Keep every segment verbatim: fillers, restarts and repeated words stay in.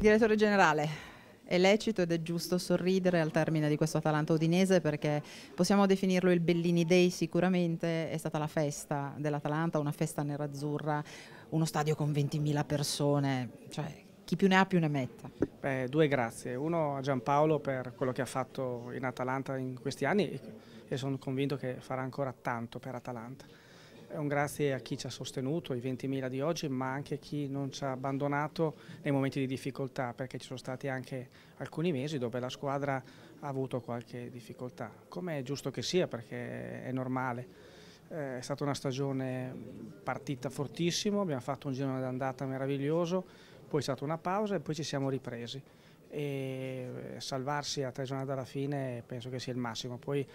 Direttore generale, è lecito ed è giusto sorridere al termine di questo Atalanta Udinese, perché possiamo definirlo il Bellini Day sicuramente. È stata la festa dell'Atalanta, una festa nerazzurra, uno stadio con ventimila persone, cioè chi più ne ha più ne metta. Beh, due grazie, uno a Giampaolo per quello che ha fatto in Atalanta in questi anni e sono convinto che farà ancora tanto per Atalanta. Un grazie a chi ci ha sostenuto, i ventimila di oggi, ma anche a chi non ci ha abbandonato nei momenti di difficoltà, perché ci sono stati anche alcuni mesi dove la squadra ha avuto qualche difficoltà, come è giusto che sia, perché è normale. Eh, è stata una stagione partita fortissimo, abbiamo fatto un girone d'andata meraviglioso, poi è stata una pausa e poi ci siamo ripresi. E salvarsi a tre giornate dalla fine penso che sia il massimo. Poi,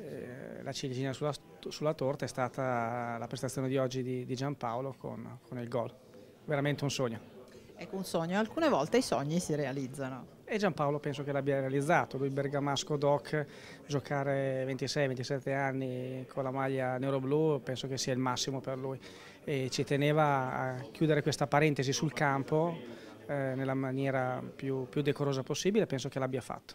Eh, la ciliegina sulla, sulla torta è stata la prestazione di oggi di, di Giampaolo con, con il gol. Veramente un sogno. Ecco, un sogno. Alcune volte i sogni si realizzano. E Giampaolo penso che l'abbia realizzato. Lui, Bergamasco Doc, giocare ventisei ventisette anni con la maglia nero-blu penso che sia il massimo per lui. E ci teneva a chiudere questa parentesi sul campo eh, nella maniera più, più decorosa possibile. Penso che l'abbia fatto.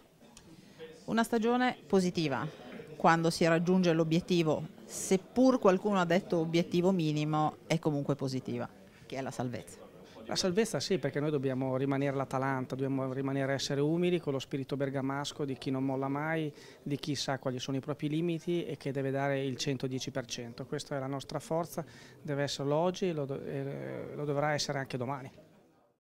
Una stagione positiva. Quando si raggiunge l'obiettivo, seppur qualcuno ha detto obiettivo minimo, è comunque positiva, che è la salvezza. La salvezza sì, perché noi dobbiamo rimanere l'Atalanta, dobbiamo rimanere essere umili con lo spirito bergamasco di chi non molla mai, di chi sa quali sono i propri limiti e che deve dare il cento dieci per cento. Questa è la nostra forza, deve esserlo oggi e lo dovrà essere anche domani.